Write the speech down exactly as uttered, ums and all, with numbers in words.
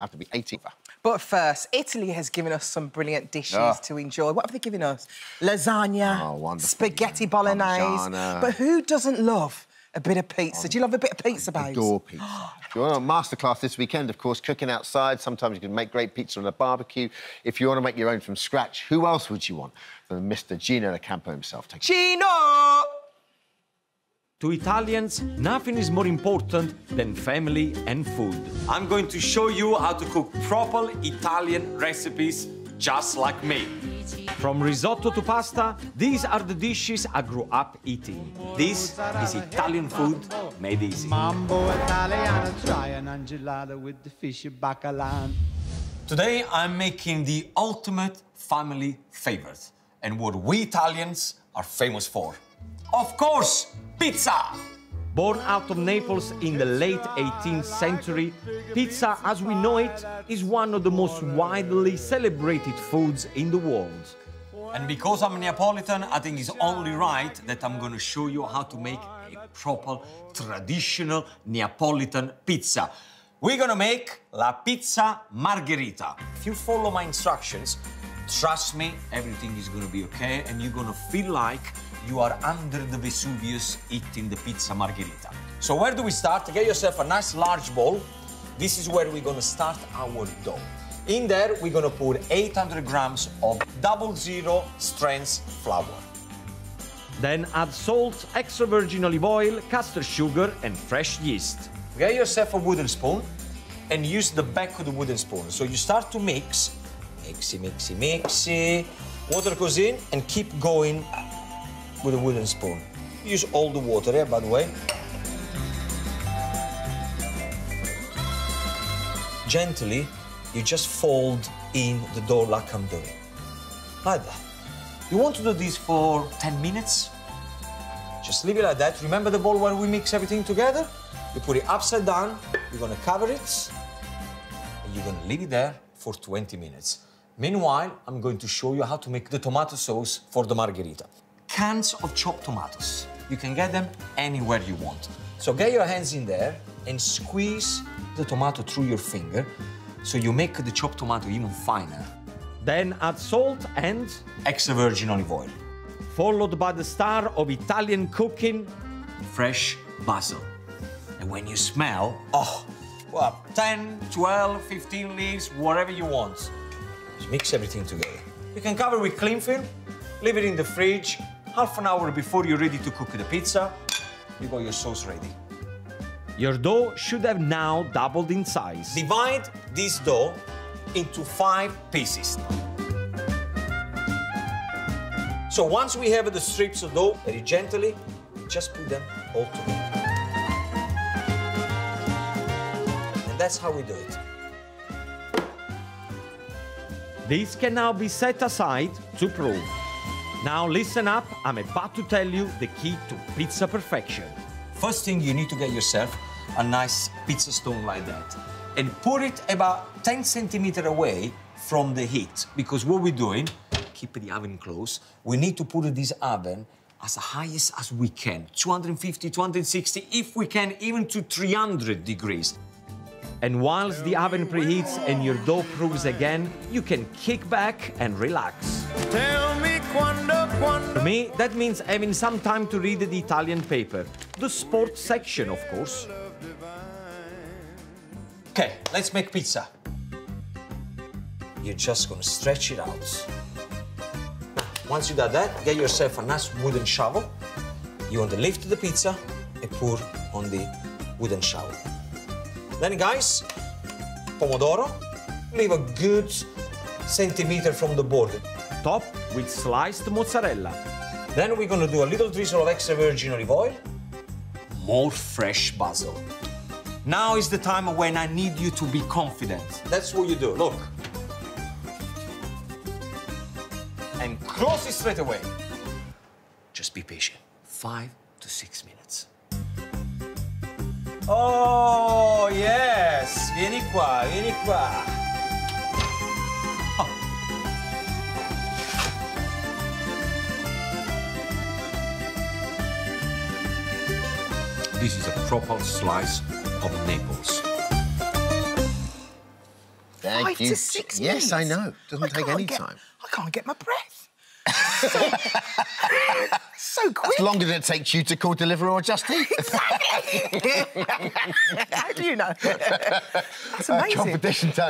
have to be eighteen. But first, Italy has given us some brilliant dishes oh. to enjoy. What have they given us? Lasagna, oh, spaghetti bolognese. Parmigiana. But who doesn't love a bit of pizza? Oh, do you love a bit of pizza, babes? I adore pizza. If you want a masterclass this weekend, of course, cooking outside. Sometimes you can make great pizza on a barbecue. If you want to make your own from scratch, who else would you want than Mister Gino DeCampo himself? Take Gino! To Italians, nothing is more important than family and food. I'm going to show you how to cook proper Italian recipes just like me. From risotto to pasta, these are the dishes I grew up eating. This is Italian food made easy. Mambo Italiano, try an angelada with the fish baccalan. Today, I'm making the ultimate family favorite and what we Italians are famous for. Of course, pizza! Born out of Naples in the late eighteenth century, pizza, as we know it, is one of the most widely celebrated foods in the world. And because I'm Neapolitan, I think it's only right that I'm going to show you how to make a proper, traditional Neapolitan pizza. We're going to make la pizza Margherita. If you follow my instructions, trust me, everything is going to be okay, and you're going to feel like you are under the Vesuvius eating the pizza Margherita. So where do we start? Get yourself a nice large bowl. This is where we're gonna start our dough. In there, we're gonna put eight hundred grams of double zero strength flour. Then add salt, extra virgin olive oil, castor sugar, and fresh yeast. Get yourself a wooden spoon and use the back of the wooden spoon. So you start to mix, mixy, mixy, mixy. Water goes in and keep going with a wooden spoon. Use all the water here, eh, by the way. Gently, you just fold in the dough like I'm doing. Like that. You want to do this for ten minutes. Just leave it like that. Remember the bowl where we mix everything together? You put it upside down, you're gonna cover it, and you're gonna leave it there for twenty minutes. Meanwhile, I'm going to show you how to make the tomato sauce for the margherita. Cans of chopped tomatoes. You can get them anywhere you want. So get your hands in there and squeeze the tomato through your finger so you make the chopped tomato even finer. Then add salt and extra virgin olive oil. Followed by the star of Italian cooking, fresh basil. And when you smell, oh, well, ten, twelve, fifteen leaves, whatever you want. Just mix everything together. You can cover with cling film, leave it in the fridge. Half an hour before you're ready to cook the pizza, you got your sauce ready. Your dough should have now doubled in size. Divide this dough into five pieces. So once we have the strips of dough, very gently, we just put them all together. And that's how we do it. This can now be set aside to prove. Now listen up, I'm about to tell you the key to pizza perfection. First thing, you need to get yourself a nice pizza stone like that and put it about ten centimeters away from the heat, because what we're doing, keep the oven close, we need to put this oven as high as we can, two hundred fifty, two hundred sixty, if we can, even to three hundred degrees. And whilst the oven preheats and your dough proofs again, you can kick back and relax. Tell me quando, quando. For me, that means having some time to read the Italian paper. The sports section, of course. Okay, let's make pizza. You're just gonna stretch it out. Once you got that, get yourself a nice wooden shovel. You want to lift the pizza and pour on the wooden shovel. Then, guys, pomodoro. Leave a good centimeter from the border. Top with sliced mozzarella. Then we're going to do a little drizzle of extra virgin olive oil. More fresh basil. Now is the time when I need you to be confident. That's what you do, look. And close it straight away. Just be patient. Five to six minutes. Oh, yes! Vieni qua, vieni qua. Oh. This is a proper slice of Naples. Thank Five you. to six minutes. Yes, I know. Doesn't I take any get, time. I can't get my breath. So, so quick. It's longer than it takes you to call, deliver or just eat. Exactly. How do you know? That's amazing. Uh, competition time.